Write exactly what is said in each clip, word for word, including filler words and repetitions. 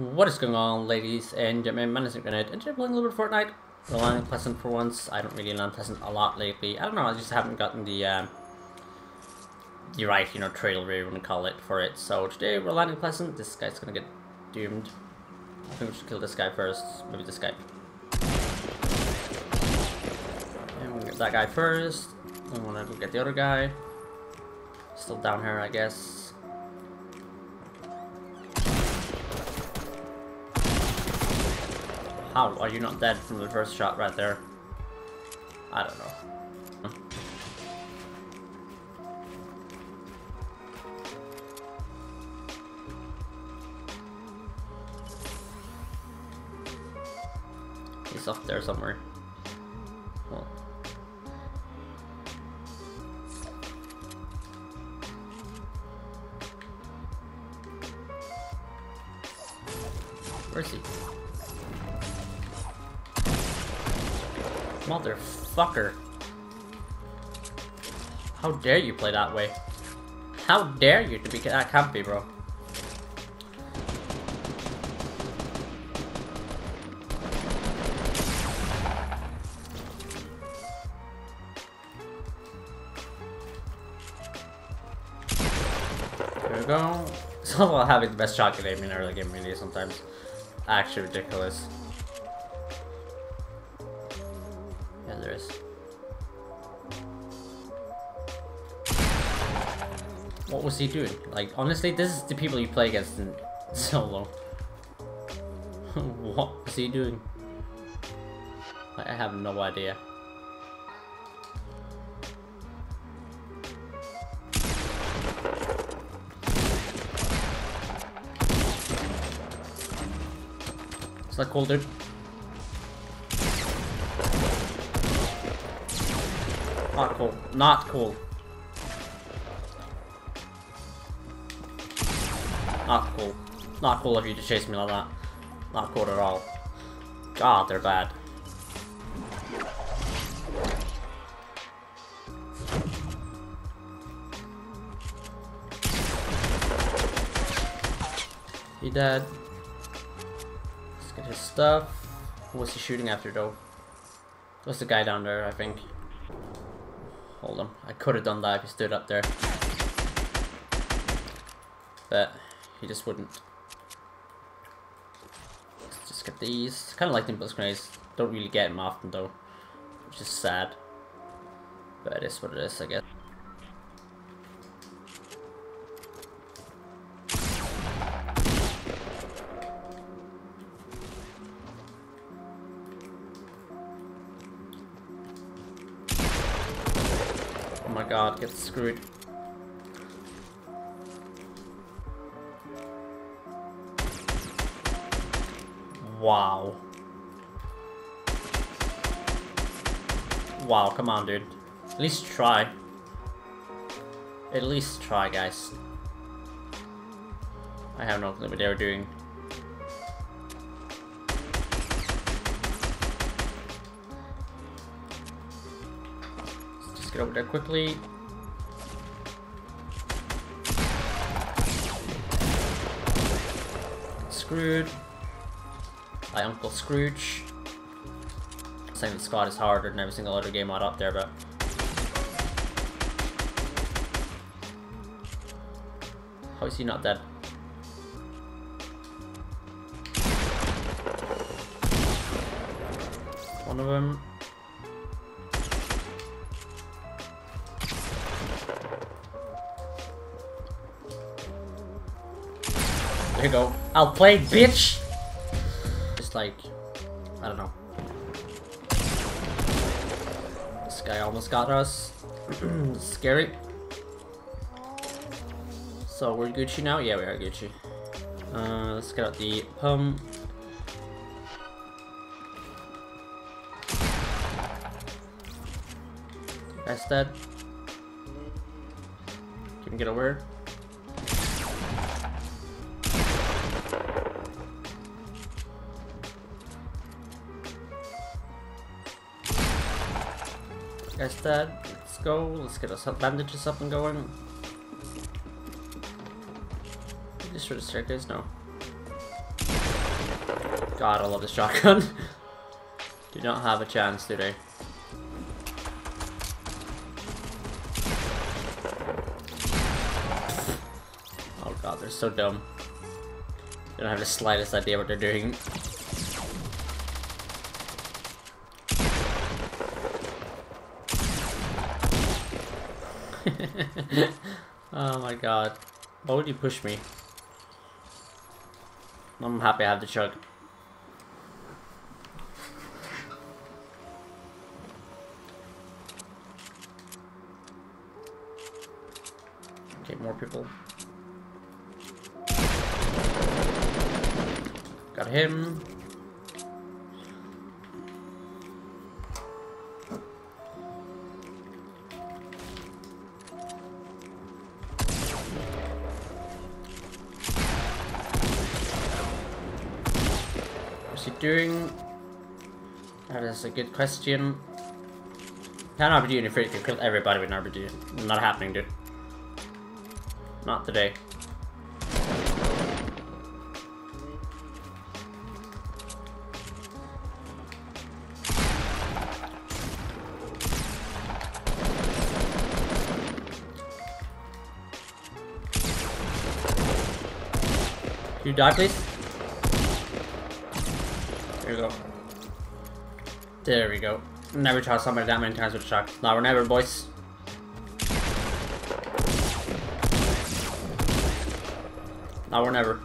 What is going on, ladies and gentlemen? My name is Grenade, and today I'm playing a little bit of Fortnite. Relying on Pleasant for once. I don't really learn Pleasant a lot lately. I don't know, I just haven't gotten the, um, the right, you know, trail, whatever you want to call it, for it. So today we're landing Pleasant. This guy's gonna get doomed. I think we should kill this guy first. Maybe this guy. And we'll get that guy first. I wanna go get the other guy. Still down here, I guess. How are you not dead from the first shot right there? I don't know. He's up there somewhere. Well. Where is he? Motherfucker. How dare you play that way? How dare you to be that campy, bro? There we go. It's all about having the best shotgun aim in early game, really, sometimes. Actually ridiculous. There is. What was he doing? Like, honestly, this is the people you play against in solo. What was he doing? Like, I have no idea. Is that cool, dude? Not cool. Not cool. Not cool. Not cool of you to chase me like that. Not cool at all. God, they're bad. He dead. Let's get his stuff. Who was he shooting after though? There was the guy down there, I think. Hold on, I could have done that if he stood up there. But he just wouldn't. Let's just get these. Kind of like the impulse grenades. Don't really get them often though. Which is sad. But it is what it is, I guess. Oh my god, get screwed. Wow. Wow, come on, dude. At least try. At least try, guys. I have no clue what they were doing. Get over there quickly. Screwed. Like Uncle Scrooge. Saying the squad is harder than every single other game mod up there, but how is he not dead? One of them. There you go. I'll play, bitch! Just like, I don't know. This guy almost got us. Scary. So we're Gucci now? Yeah, we are Gucci. Uh, let's get out the pump. Guy's dead. Can we get over here? Guy's dead. Let's go. Let's get us bandages up and going. Just for the staircase, no. God, I love the shotgun. Do not have a chance today. Oh God, they're so dumb. They don't have the slightest idea what they're doing. Oh my God. Why would you push me? I'm happy I have the chug. Okay, more people. Got him. Doing? That is a good question. Can R P G in a freak can kill everybody with an R P G? Not happening, dude. Not today. Can you die, please? There we go. There we go. Never shot somebody that many times with a shotgun. Now we're never, boys. Now we're never.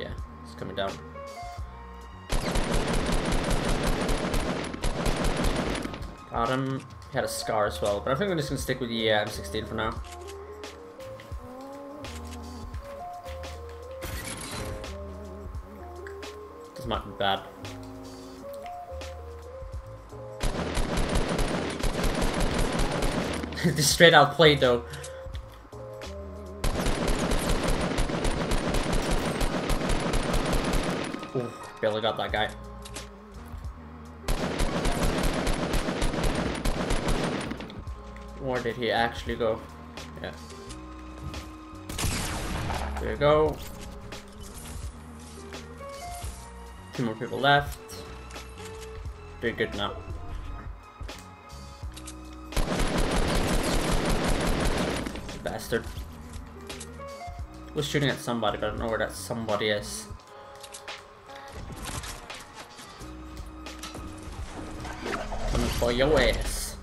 Yeah, it's coming down. Got him. He had a scar as well, but I think we're just gonna stick with the uh, M sixteen for now. This might be bad. This straight out play though. Ooh, barely got that guy. Where did he actually go? Yeah. There you go. Two more people left. Doing good now. Bastard. Was shooting at somebody, but I don't know where that somebody is. Coming for your ass.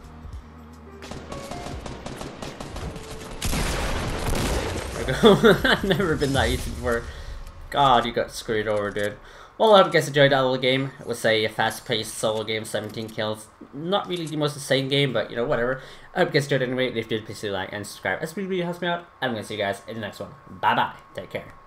There we go. I've never been that easy before. God, you got screwed over, dude. Well, I hope you guys enjoyed that little game. It was a fast-paced solo game, seventeen kills. Not really the most insane game, but you know, whatever. I hope you guys enjoyed it anyway. If you did, please do like and subscribe. As it really helps me out. I'm gonna see you guys in the next one. Bye bye. Take care.